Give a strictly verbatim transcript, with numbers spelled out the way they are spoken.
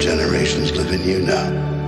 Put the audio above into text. generations live in you now.